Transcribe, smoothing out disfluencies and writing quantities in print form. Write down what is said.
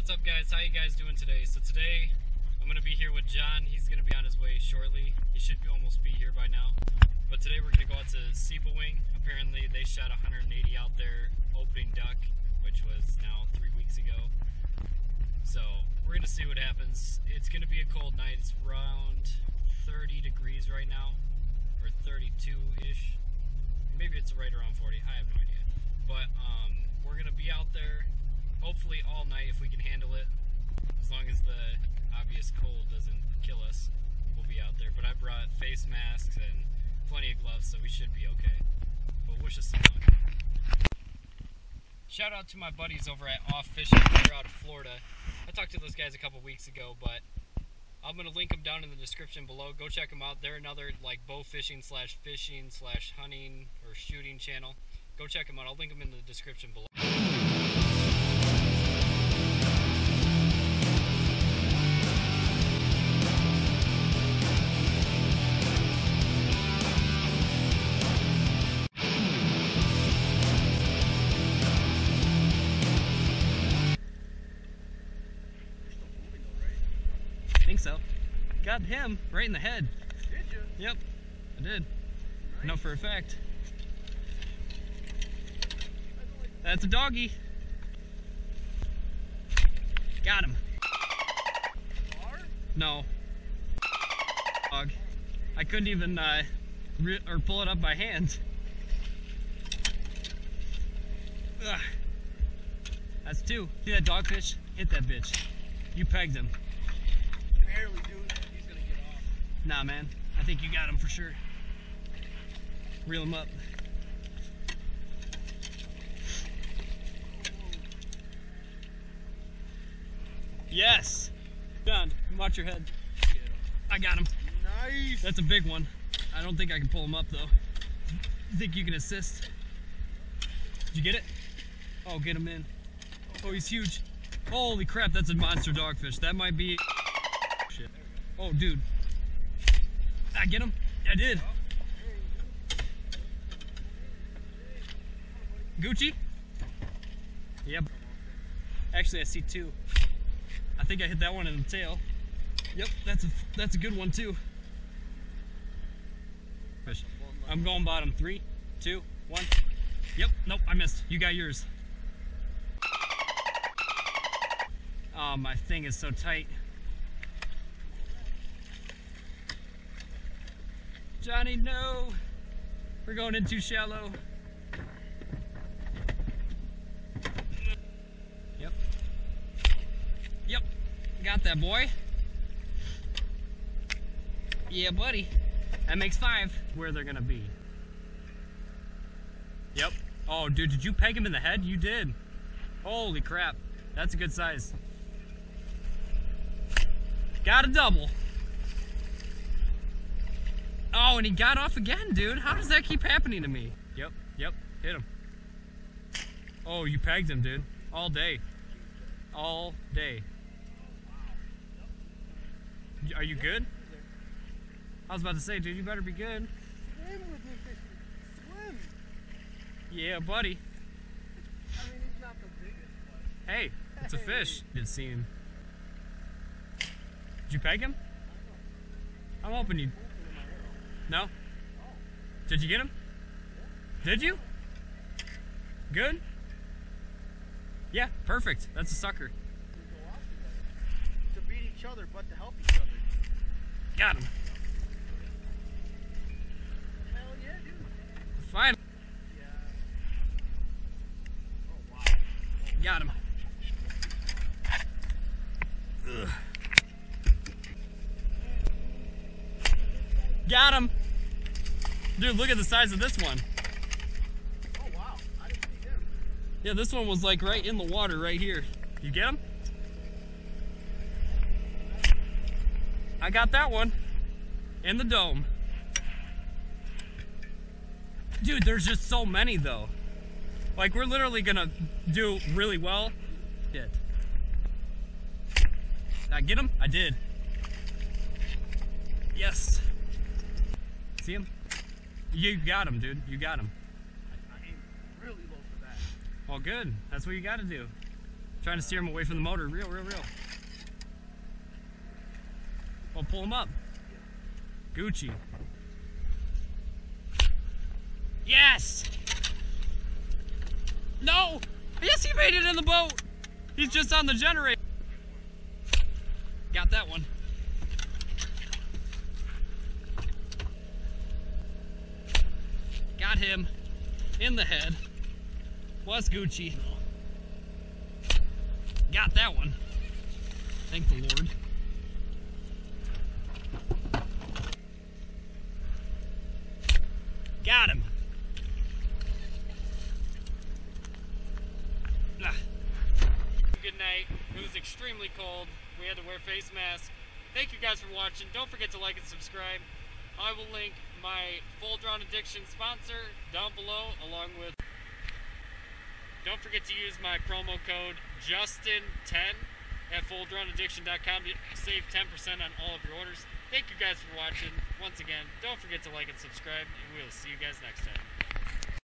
What's up, guys? How you guys doing today? So today I'm gonna be here with John. He's gonna be on his way shortly. He should almost be here by now. But today we're gonna go out to Seebo Wing. Apparently they shot 180 out there opening duck, which was now 3 weeks ago. So we're gonna see what happens. It's gonna be a cold night. It's around 30 degrees right now, or 32-ish. Maybe it's right around 40. I have no idea. But we're gonna be out there hopefully all night if we can handle it. As long as the obvious cold doesn't kill us, we'll be out there. But I brought face masks and plenty of gloves, so we should be okay. But wish us some luck. Shout out to my buddies over at Off Fishing. They're out of Florida. I talked to those guys a couple weeks ago, but I'm gonna link them down in the description below. Go check them out. They're another like bow fishing slash hunting or shooting channel. Go check them out. I'll link them in the description below. Got him right in the head. Did you? Yep, I did. Nice. I know for a fact. That's a doggy. Got him. No. Dog. I couldn't even pull it up by hand. Ugh. That's two. See that dogfish? Hit that bitch. You pegged him. Barely, dude. Nah, man, I think you got him for sure. Reel him up. Yes! John, watch your head. I got him. Nice! That's a big one. I don't think I can pull him up, though. You think you can assist? Did you get it? Oh, get him in. Oh, he's huge. Holy crap, that's a monster dogfish. That might be... Shit. Oh, dude. I get him? I did. Gucci? Yep. Actually, I see two. I think I hit that one in the tail. Yep, that's a good one too. I'm going bottom. 3, 2, 1. Yep. Nope, I missed. You got yours. Oh, my thing is so tight. Johnny, no! We're going in too shallow. Yep. Yep. Got that, boy. Yeah, buddy. That makes 5. Where they're gonna be. Yep. Oh, dude, did you peg him in the head? You did. Holy crap. That's a good size. Got a double. Oh, and he got off again, dude. How does that keep happening to me? Yep, yep, hit him. Oh, you pegged him, dude. All day. All day. Are you good? I was about to say, dude, you better be good. Swim with me, fishy. Swim! Yeah, buddy. I mean, he's not the biggest, but... Hey, it's a fish. Did see him. Did you peg him? I'm hoping you... No? Did you get him? Did you? Good? Yeah, perfect. That's a sucker. To beat each other, but to help each other. Got him. Hell yeah, dude. Fine. Yeah. Oh, wow. Got him. Ugh. Got him. Dude, look at the size of this one. Oh, wow. I didn't see him. Yeah, this one was like right in the water right here. You get him? I got that one. In the dome. Dude, there's just so many though. Like, we're literally gonna do really well. Shit. Did I get him? I did. Yes. See him? You got him, dude. You got him. I aim really low for that. Well, good. That's what you got to do. Trying to steer him away from the motor. Reel. Well, pull him up. Gucci. Yes! No! Yes, he made it in the boat! He's just on the generator. Got that one. Got him in the head. Was Gucci. Got that one. Thank the Lord. Got him. Good night. It was extremely cold. We had to wear face masks. Thank you guys for watching. Don't forget to like and subscribe. I will link my Full Drawn Addiction sponsor down below, along with... Don't forget to use my promo code Justin10 at fulldrawnaaddiction.com to save 10% on all of your orders. Thank you guys for watching. Once again, don't forget to like and subscribe, and we'll see you guys next time.